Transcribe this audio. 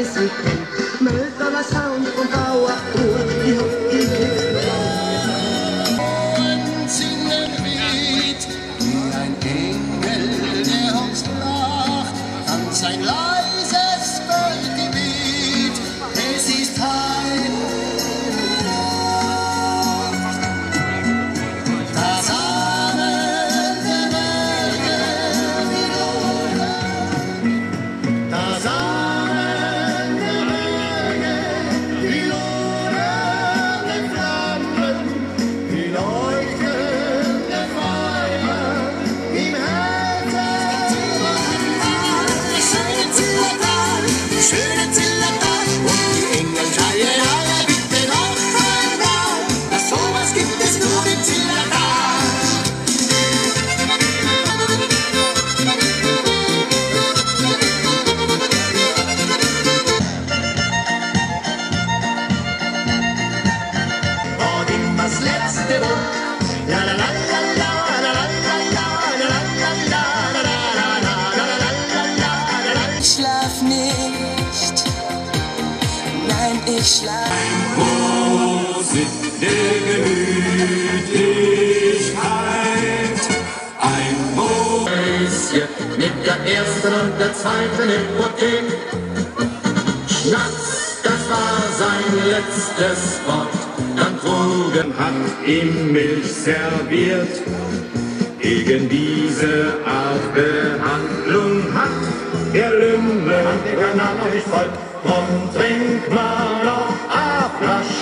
besitzen. Möldonner Sound und Bauerruhr, die Hut gekippt. Und singen mit, wie ein Engel, der uns lacht, an sein leises Feldgebiet. Es ist heil. Schöne Zillertal und die Engel schreien alle bitte noch einmal, dass sowas gibt es nur in Zillertal. War denn das letzte Wort? La la la la la. Ich schlaf. Ein Vorsitz der Gemütlichkeit, ein Mäuschen mit der ersten und der zweiten Hypothek. Schnatz, das war sein letztes Wort, dann trugen, hat ihm Milch serviert. Gegen diese Art Behandlung hat der Lümmel, der Kanal noch nicht voll, komm, trink mal noch Ablasch.